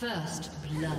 First blood.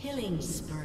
Killing spree.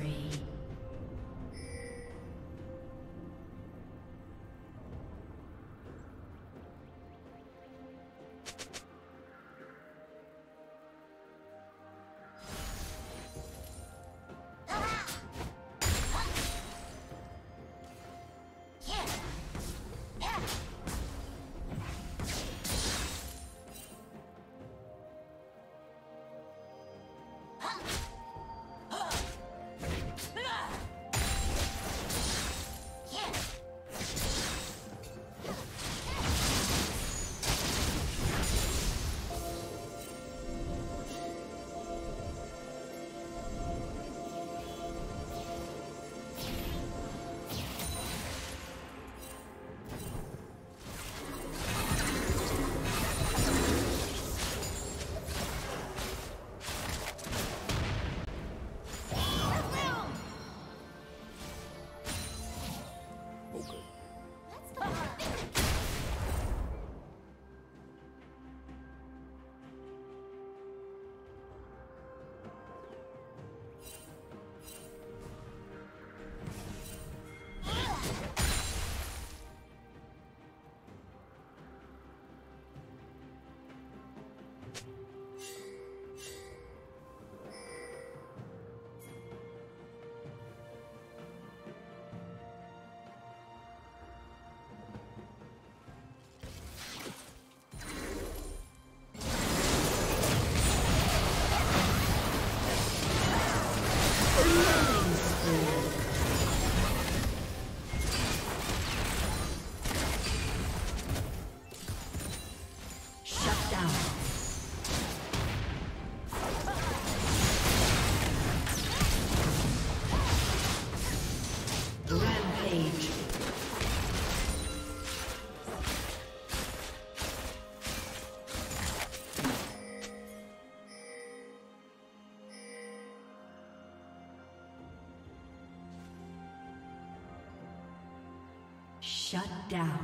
Shut down.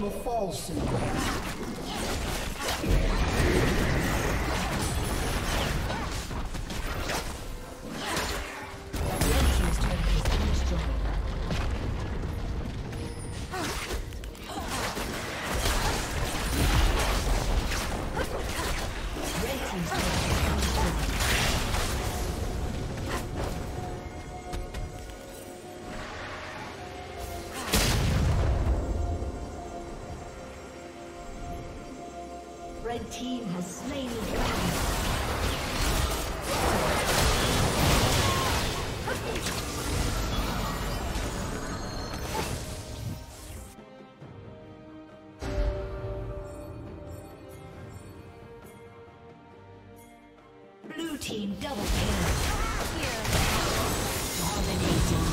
Will fall soon. Red team has slain the dragon. Blue team double kill. Dominating.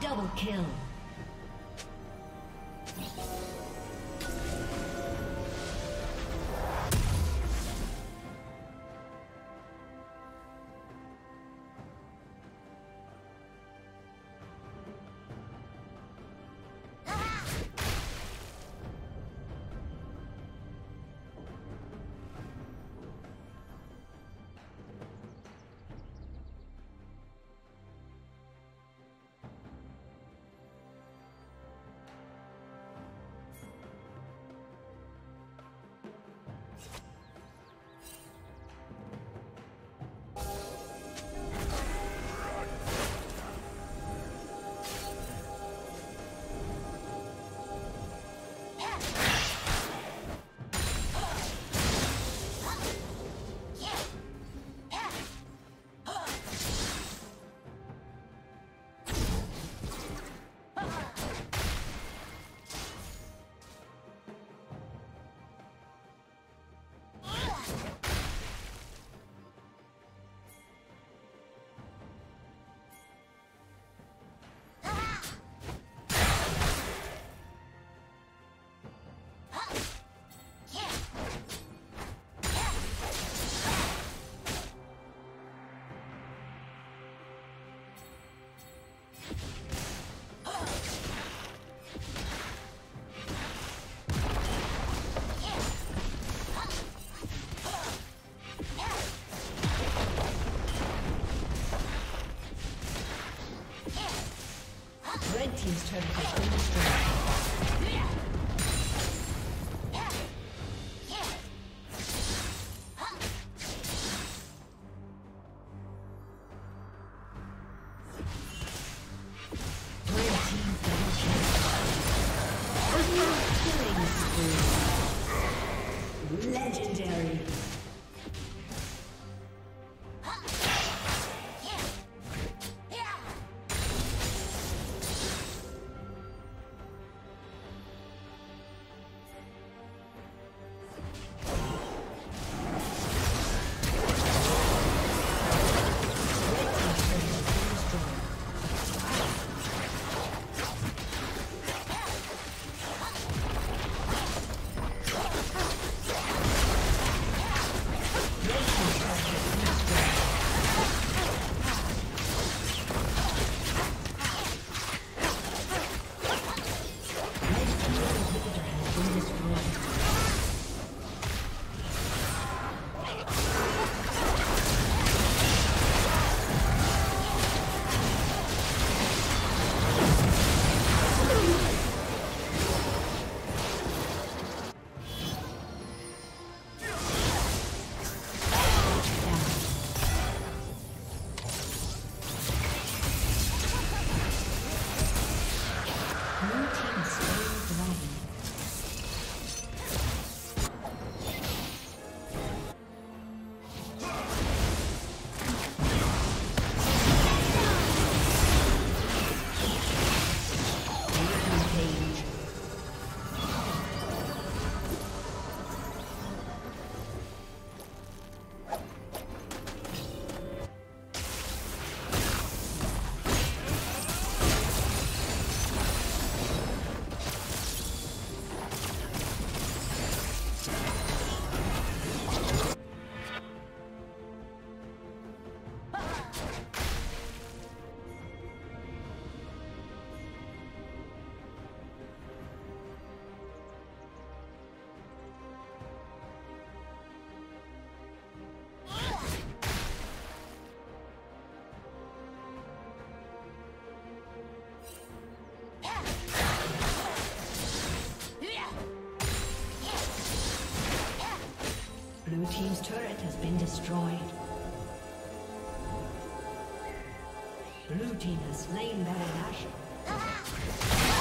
Double kill. Team's turret has been destroyed. Blue team has slain Baron Nashor.